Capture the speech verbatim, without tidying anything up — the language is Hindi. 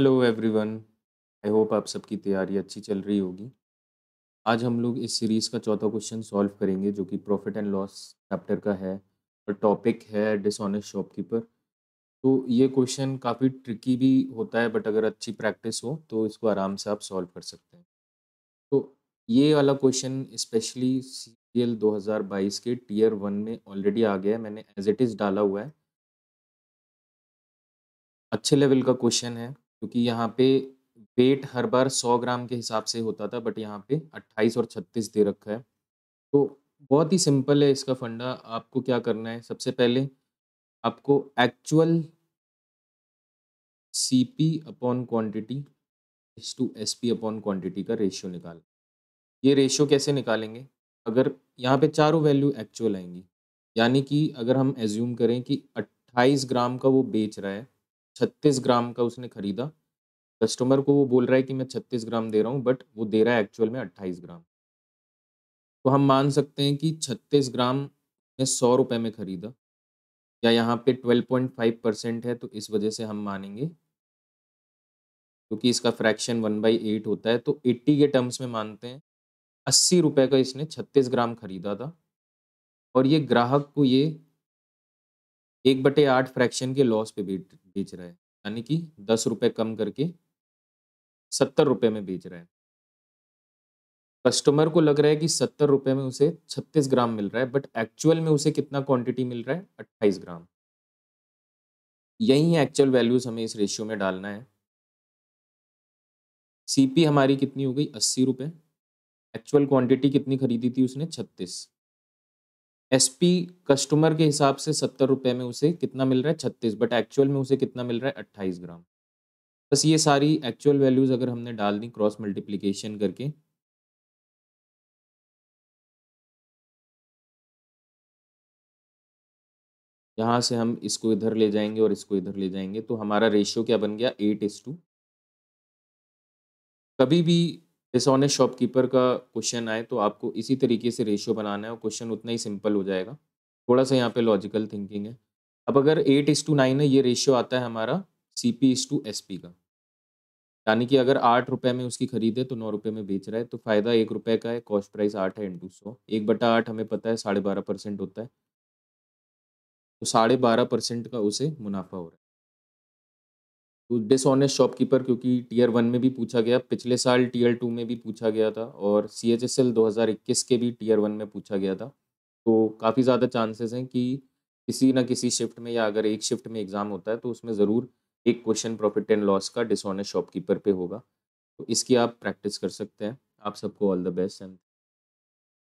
हेलो एवरीवन, आई होप आप सबकी तैयारी अच्छी चल रही होगी। आज हम लोग इस सीरीज़ का चौथा क्वेश्चन सॉल्व करेंगे जो कि प्रॉफिट एंड लॉस चैप्टर का है और टॉपिक है डिसऑनेस्ट शॉपकीपर। तो ये क्वेश्चन काफ़ी ट्रिकी भी होता है, बट अगर अच्छी प्रैक्टिस हो तो इसको आराम से आप सॉल्व कर सकते हैं। तो ये वाला क्वेश्चन स्पेशली सीरियल दो हज़ार बाईस के टीयर वन में ऑलरेडी आ गया है, मैंने एज इट इज़ डाला हुआ है। अच्छे लेवल का क्वेश्चन है क्योंकि यहाँ पे वेट हर बार सौ ग्राम के हिसाब से होता था, बट यहाँ पे अट्ठाईस और छत्तीस दे रखा है। तो बहुत ही सिंपल है इसका फंडा। आपको क्या करना है, सबसे पहले आपको actual C P upon quantity is to S P upon quantity का रेशियो निकालना। ये रेशियो कैसे निकालेंगे, अगर यहाँ पे चारों वैल्यू एक्चुअल आएंगी, यानी कि अगर हम एज्यूम करें कि अट्ठाईस ग्राम का वो बेच रहा है, छत्तीस ग्राम का उसने खरीदा, कस्टमर को वो बोल रहा है कि मैं छत्तीस ग्राम दे रहा हूँ बट वो दे रहा है एक्चुअल में अट्ठाईस ग्राम। तो हम मान सकते हैं कि छत्तीस ग्राम ने सौ रुपये में ख़रीदा, या यहाँ पे बारह पॉइंट फाइव परसेंट है तो इस वजह से हम मानेंगे, क्योंकि तो इसका फ्रैक्शन वन बाई एट होता है, तो अस्सी के टर्म्स में मानते हैं अस्सी रुपये का इसने छत्तीस ग्राम खरीदा था और ये ग्राहक को ये एक बटे आठ फ्रैक्शन के लॉस पे बेच बेच रहा है, यानी कि दस रुपये कम करके सत्तर रुपये में बेच रहा है। कस्टमर को लग रहा है कि सत्तर रुपये में उसे छत्तीस ग्राम मिल रहा है, बट एक्चुअल में उसे कितना क्वांटिटी मिल रहा है, अट्ठाईस ग्राम। यही है एक्चुअल वैल्यूज, हमें इस रेशियो में डालना है। सीपी हमारी कितनी हो गई, अस्सी रुपये। एक्चुअल क्वांटिटी कितनी खरीदी थी उसने, छत्तीस। एसपी कस्टमर के हिसाब से सत्तर रुपये में उसे कितना मिल रहा है, छत्तीस, बट एक्चुअल में उसे कितना मिल रहा है, अट्ठाईस ग्राम। बस ये सारी एक्चुअल वैल्यूज़ अगर हमने डाल दी क्रॉस मल्टीप्लिकेशन करके, यहाँ से हम इसको इधर ले जाएंगे और इसको इधर ले जाएंगे, तो हमारा रेशियो क्या बन गया, एट इज टू। कभी भी डिसऑनेस्ट शॉपकीपर का क्वेश्चन आए तो आपको इसी तरीके से रेशियो बनाना है और क्वेश्चन उतना ही सिंपल हो जाएगा। थोड़ा सा यहाँ पे लॉजिकल थिंकिंग है। अब अगर एट इस टू नाइन है, ये रेशियो आता है हमारा C P is to S P का, यानी कि अगर आठ रुपये में उसकी खरीदे तो नौ रुपये में बेच रहा है, तो फ़ायदा एक रुपये का है, कॉस्ट प्राइस आठ है इंटू सौ। एक बटा आठ हमें पता है साढ़े बारह परसेंट होता है, तो साढ़े बारह परसेंट का उसे मुनाफा हो रहा है। तो डिसऑनेस्ट शॉपकीपर, क्योंकि टीयर वन में भी पूछा गया, पिछले साल टीयर टू में भी पूछा गया था और सी एच एस एल दो हज़ार इक्कीस के भी टीयर वन में पूछा गया था, तो काफ़ी ज़्यादा चांसेस हैं कि किसी ना किसी शिफ्ट में, या अगर एक शिफ्ट में एग्ज़ाम होता है तो उसमें ज़रूर एक क्वेश्चन प्रॉफिट एंड लॉस का डिसऑनेस्ट शॉपकीपर पे होगा। तो इसकी आप प्रैक्टिस कर सकते हैं। आप सबको ऑल द बेस्ट एंड